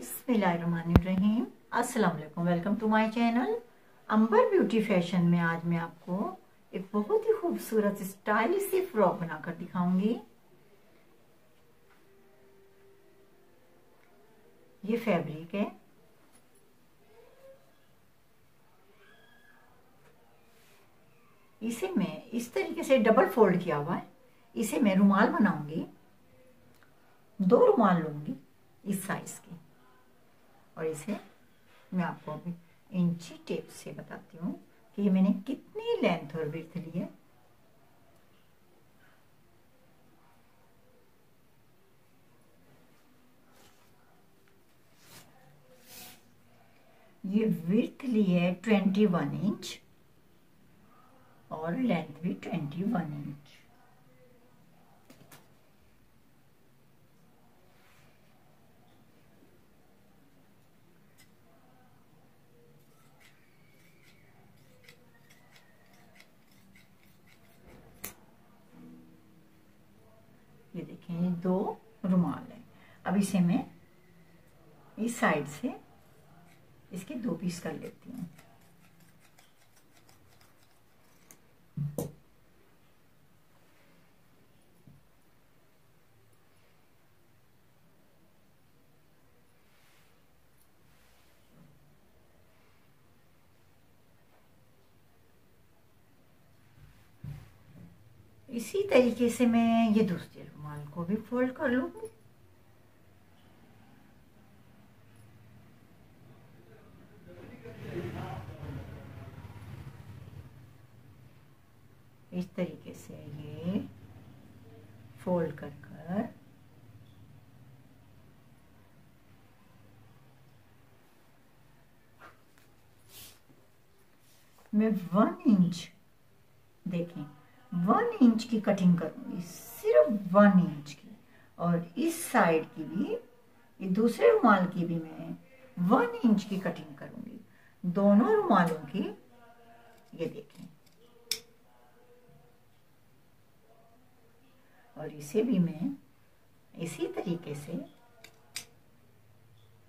बिस्मिल्लाहिर्रहमानिर्रहीम। अस्सलाम वालेकुम, welcome to my channel Ambar beauty fashion में। आज मैं आपको एक बहुत ही खूबसूरत स्टाइलिश सी फ्रॉक बनाकर दिखाऊंगी। ये फैब्रिक है, इसे मैं इस तरीके से डबल फोल्ड किया हुआ है। इसे मैं रुमाल बनाऊंगी, दो रुमाल लूंगी इस साइज की, और इसे मैं आपको अभी इंची टेप से बताती हूँ कि ये मैंने कितनी लेंथ और विड्थ ली है। ये विड्थ ली है 21 इंच और लेंथ भी 21 इंच। ये देखिए, ये दो रुमाल है। अब इसे मैं इस साइड से इसके दो पीस कर लेती हूँ। इसी तरीके से मैं ये दूसरे रुमाल को भी फोल्ड कर लूंगी। इस तरीके से ये फोल्ड कर कर मैं 1 इंच, देखें 1 इंच की कटिंग करूंगी, सिर्फ 1 इंच की। और इस साइड की भी, ये दूसरे रुमाल की भी मैं 1 इंच की कटिंग करूंगी, दोनों रुमालों की। ये देखें, और इसे भी मैं इसी तरीके से ये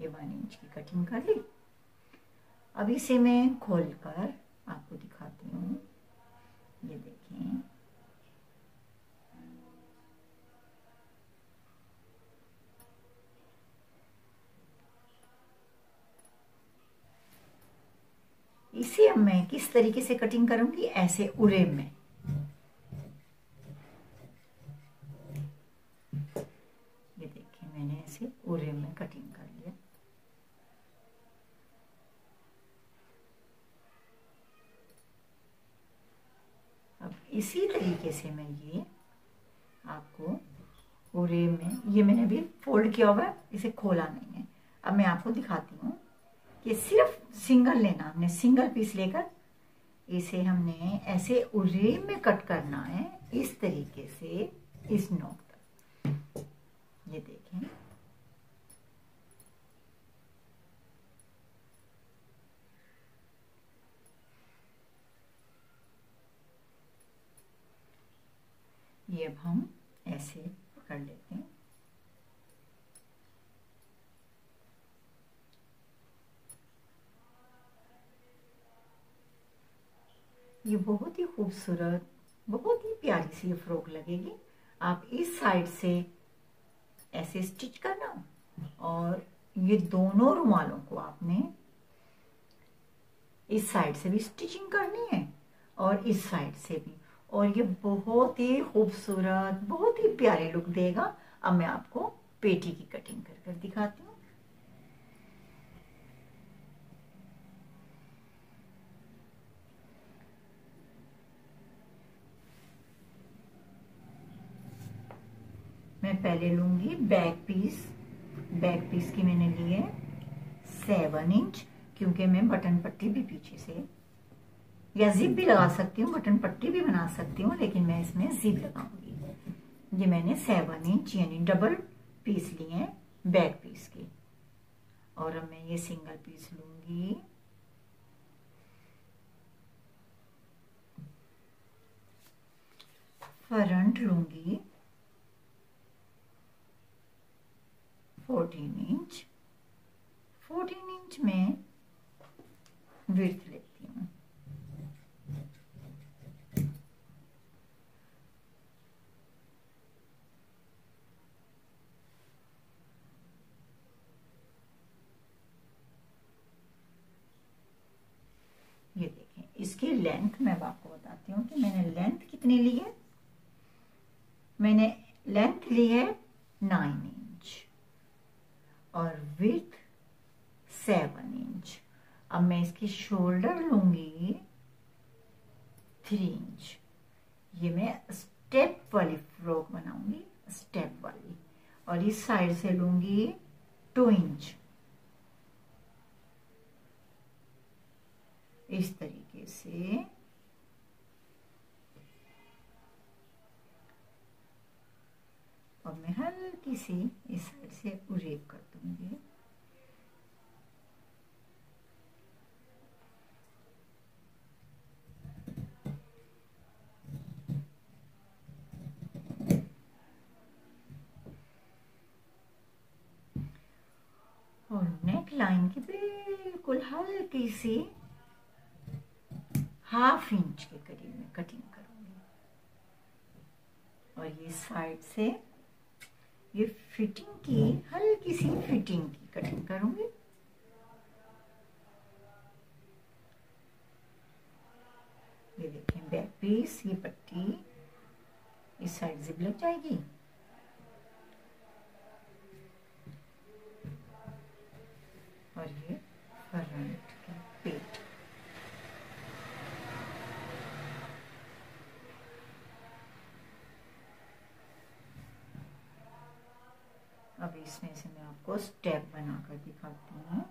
1 इंच की कटिंग कर ली। अब इसे मैं खोलकर आपको दिखाती हूँ। ये देखें, इसे अब मैं किस तरीके से कटिंग करूंगी, ऐसे उरे में। ये देखिए, मैंने ऐसे उरे में कटिंग कर लिया। अब इसी तरीके से मैं ये आपको उरे में, ये मैंने भी फोल्ड किया हुआ है, इसे खोला नहीं है। अब मैं आपको दिखाती हूँ कि सिर्फ सिंगल लेना, हमने सिंगल पीस लेकर इसे हमने ऐसे उरे में कट करना है, इस तरीके से इस नोक तक। ये देखें, ये अब हम ऐसे पकड़ लेते हैं। ये बहुत ही खूबसूरत, बहुत ही प्यारी सी फ्रॉक लगेगी। आप इस साइड से ऐसे स्टिच करना, और ये दोनों रुमालों को आपने इस साइड से भी स्टिचिंग करनी है और इस साइड से भी, और ये बहुत ही खूबसूरत, बहुत ही प्यारे लुक देगा। अब मैं आपको पेटी की कटिंग कर कर दिखाती हूँ। मैं पहले लूंगी बैक पीस। बैक पीस की मैंने ली है 7 इंच, क्योंकि मैं बटन पट्टी भी पीछे से या जिप भी लगा सकती हूँ, बटन पट्टी भी बना सकती हूँ, लेकिन मैं इसमें जिप लगाऊंगी। ये मैंने 7 इंच यानी डबल पीस लिए हैं बैक पीस के। और अब मैं ये सिंगल पीस लूंगी। फ्रंट लूंगी 14 इंच 14 इंच में विड्थ लेती हूँ। ये देखें, इसकी लेंथ मैं आपको बताती हूँ कि मैंने लेंथ कितनी ली है। मैंने लेंथ ली है 9 इंच और विड्थ 7 इंच। अब मैं इसकी शोल्डर लूंगी 3 इंच। ये मैं स्टेप वाली फ्रॉक बनाऊंगी, स्टेप वाली, और इस साइड से लूंगी 2 इंच। इस तरीके से अब मैं हल्की सी इस साइड से उरेप कर दूंगी। और नेक लाइन की बिल्कुल हल्की सी 1/2 इंच के करीब में कटिंग करूंगी। और ये साइड से ये फिटिंग की हल्की सी फिटिंग की कटिंग करूंगी। ये देखें बैक पीस, ये पट्टी इस साइड जिप लग जाएगी। और ये फ्रंट की पेट, अब इसमें से मैं आपको स्टेप बनाकर दिखाती हूँ।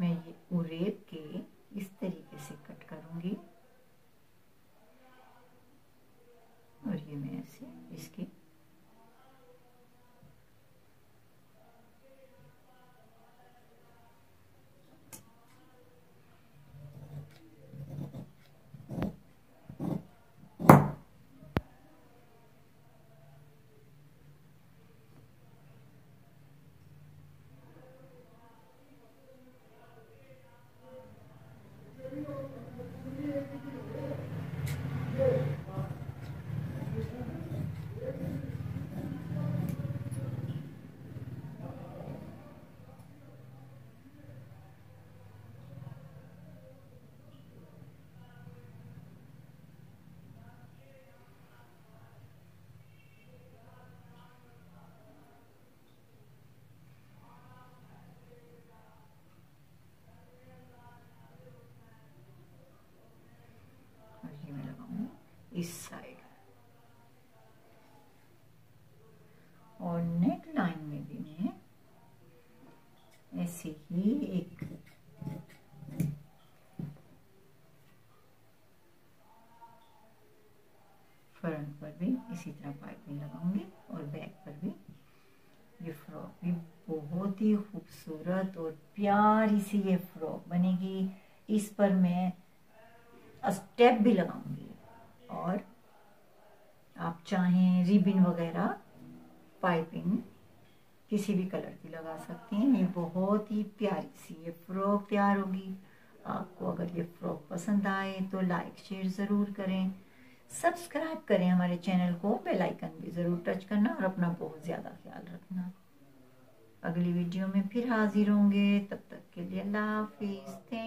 मैं ये उरेप के इस तरीके से कट करूंगी और ये मैं ऐसे इसकी इस साइड। और नेक लाइन में भी मैं ऐसे ही एक फ्रंट पर भी इसी तरह पाइपिंग लगाऊंगी और बैक पर भी। ये फ्रॉक भी बहुत ही खूबसूरत और प्यारी सी ये फ्रॉक बनेगी। इस पर मैं स्टेप भी लगाऊंगी और आप चाहें रिबिन वगैरह पाइपिंग किसी भी कलर की लगा सकती हैं। ये बहुत ही प्यारी सी ये फ्रॉक तैयार होगी। आपको अगर ये फ्रॉक पसंद आए तो लाइक शेयर ज़रूर करें, सब्सक्राइब करें हमारे चैनल को, बेल आइकन भी ज़रूर टच करना और अपना बहुत ज़्यादा ख्याल रखना। अगली वीडियो में फिर हाजिर होंगे, तब तक के लिए अल्लाह हाफिज़।